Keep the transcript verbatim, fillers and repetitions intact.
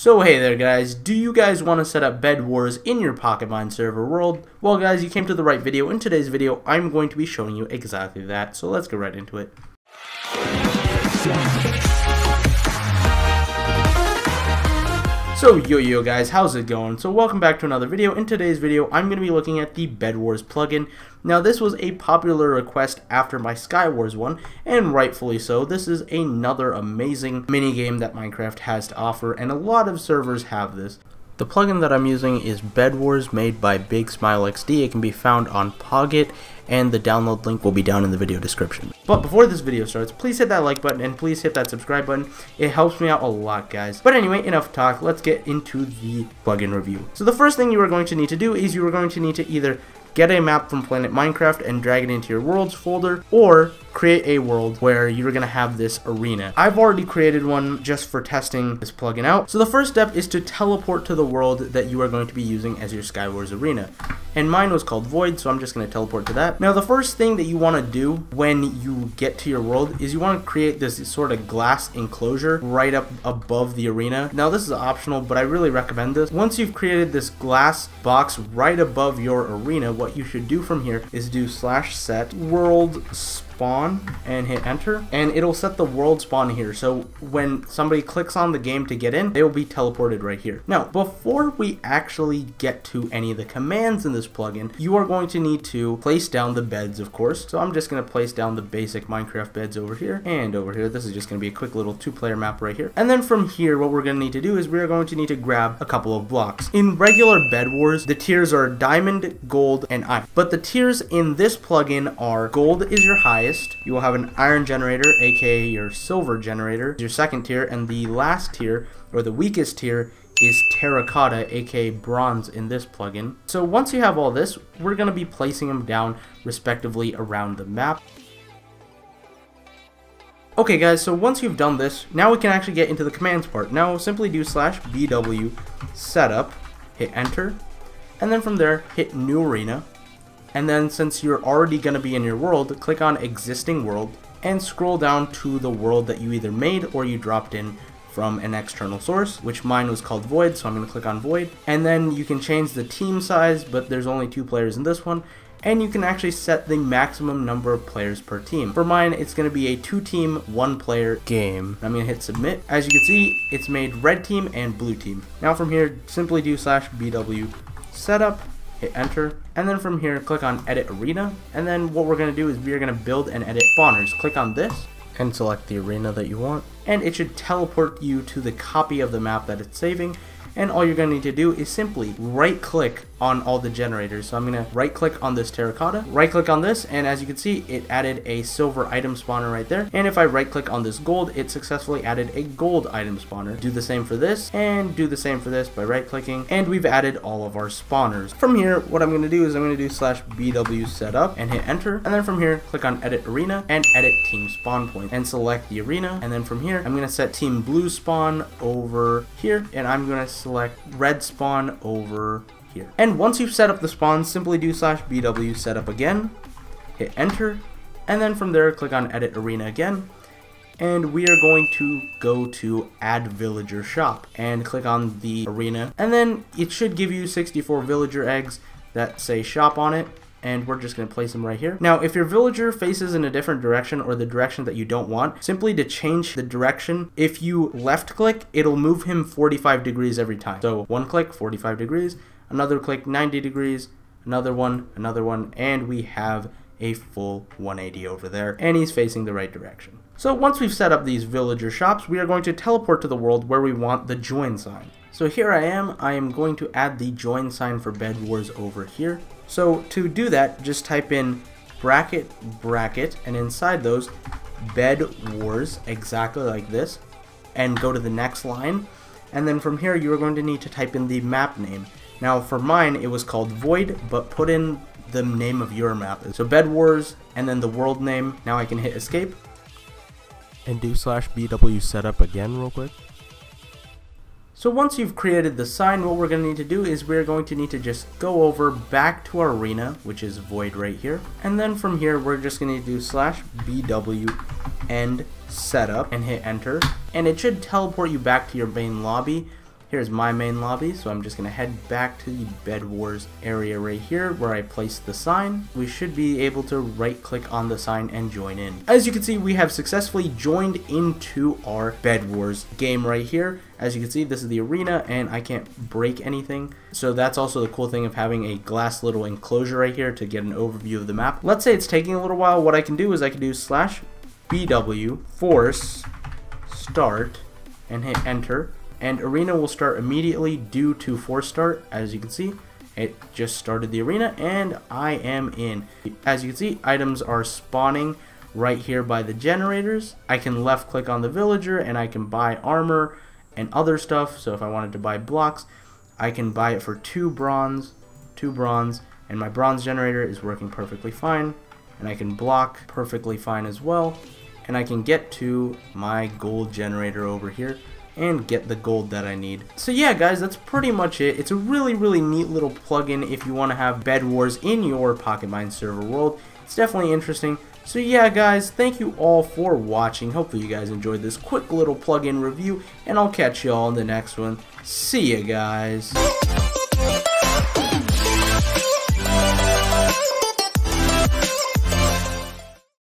So hey there guys, do you guys want to set up BedWars in your PocketMine server world? Well guys, you came to the right video. In today's video, I'm going to be showing you exactly that, so let's get right into it. So yo yo guys, how's it going? So welcome back to another video. In today's video, I'm going to be looking at the BedWars plugin. Now this was a popular request after my Skywars one, and rightfully so. This is another amazing minigame that Minecraft has to offer, and a lot of servers have this. The plugin that I'm using is BedWars, made by Big Smile X D. It can be found on Poggit, and the download link will be down in the video description. But before this video starts, please hit that like button and please hit that subscribe button. It helps me out a lot, guys. But anyway, enough talk. Let's get into the plugin review. So the first thing you are going to need to do is you are going to need to either get a map from Planet Minecraft and drag it into your worlds folder, or create a world where you're gonna have this arena. I've already created one just for testing this plugin out. So the first step is to teleport to the world that you are going to be using as your Skywars arena. And mine was called Void, so I'm just gonna teleport to that. Now the first thing that you wanna do when you get to your world is you wanna create this sort of glass enclosure right up above the arena. Now this is optional, but I really recommend this. Once you've created this glass box right above your arena, what you should do from here is do slash set world spawn and hit enter, and it'll set the world spawn here, so when somebody clicks on the game to get in, they will be teleported right here. Now before we actually get to any of the commands in this plugin, you are going to need to place down the beds, of course. So I'm just going to place down the basic Minecraft beds over here and over here. This is just going to be a quick little two-player map right here. And then from here, what we're going to need to do is we're going to need to grab a couple of blocks. In regular BedWars, the tiers are diamond, gold, and iron, but the tiers in this plugin are gold is your highest. You will have an iron generator, aka your silver generator, your second tier, and the last tier, or the weakest tier, is terracotta, aka bronze in this plugin. So once you have all this, we're going to be placing them down respectively around the map. Okay guys, so once you've done this, now we can actually get into the commands part. Now simply do slash B W setup, hit enter, and then from there hit new arena. And then since you're already going to be in your world, click on existing world and scroll down to the world that you either made or you dropped in from an external source, which mine was called Void, so I'm going to click on Void. And then you can change the team size, but there's only two players in this one, and you can actually set the maximum number of players per team. For mine, it's going to be a two-team, one-player game. I'm going to hit submit. As you can see, it's made red team and blue team. Now from here, simply do slash B W setup, hit enter, and then from here click on edit arena, and then what we're going to do is we're going to build and edit spawners. Click on this and select the arena that you want, and it should teleport you to the copy of the map that it's saving. And all you're going to need to do is simply right click on all the generators. So I'm going to right click on this terracotta, right click on this, and as you can see, it added a silver item spawner right there. And if I right click on this gold, it successfully added a gold item spawner. Do the same for this, and do the same for this by right clicking, and we've added all of our spawners. From here, what I'm going to do is I'm going to do slash B W setup and hit enter, and then from here click on edit arena and edit team spawn point and select the arena. And then from here I'm going to set team blue spawn over here, and I'm going to select red spawn over here. And once you've set up the spawn, simply do slash B W setup again, hit enter, and then from there click on edit arena again, and we are going to go to add villager shop and click on the arena, and then it should give you sixty-four villager eggs that say shop on it, and we're just going to place them right here. Now if your villager faces in a different direction or the direction that you don't want, simply to change the direction, if you left click, it'll move him forty-five degrees every time. So one click, forty-five degrees, another click, ninety degrees, another one, another one, and we have a full one eighty over there, and he's facing the right direction. So once we've set up these villager shops, we are going to teleport to the world where we want the join sign. So here I am, I am going to add the join sign for BedWars over here. So to do that, just type in bracket, bracket, and inside those, BedWars, exactly like this, and go to the next line. And then from here, you are going to need to type in the map name. Now for mine, it was called Void, but put in the name of your map. So BedWars, and then the world name. Now I can hit escape. And do slash B W setup again real quick. So once you've created the sign, what we're going to need to do is we're going to need to just go over back to our arena, which is Void right here. And then from here, we're just going to do slash B W end setup and hit enter. And it should teleport you back to your main lobby. Here's my main lobby, so I'm just going to head back to the BedWars area right here where I placed the sign. We should be able to right click on the sign and join in. As you can see, we have successfully joined into our BedWars game right here. As you can see, this is the arena and I can't break anything. So that's also the cool thing of having a glass little enclosure right here to get an overview of the map. Let's say it's taking a little while. What I can do is I can do slash B W force start and hit enter, and arena will start immediately due to force start. As you can see, it just started the arena and I am in. As you can see, items are spawning right here by the generators. I can left click on the villager and I can buy armor and other stuff. So if I wanted to buy blocks, I can buy it for two bronze, two bronze, and my bronze generator is working perfectly fine. And I can block perfectly fine as well. And I can get to my gold generator over here and get the gold that I need. So yeah guys, that's pretty much it. It's a really, really neat little plugin if you want to have BedWars in your PocketMine server world. It's definitely interesting. So yeah guys, thank you all for watching. Hopefully you guys enjoyed this quick little plugin review, and I'll catch you all in the next one. See ya guys.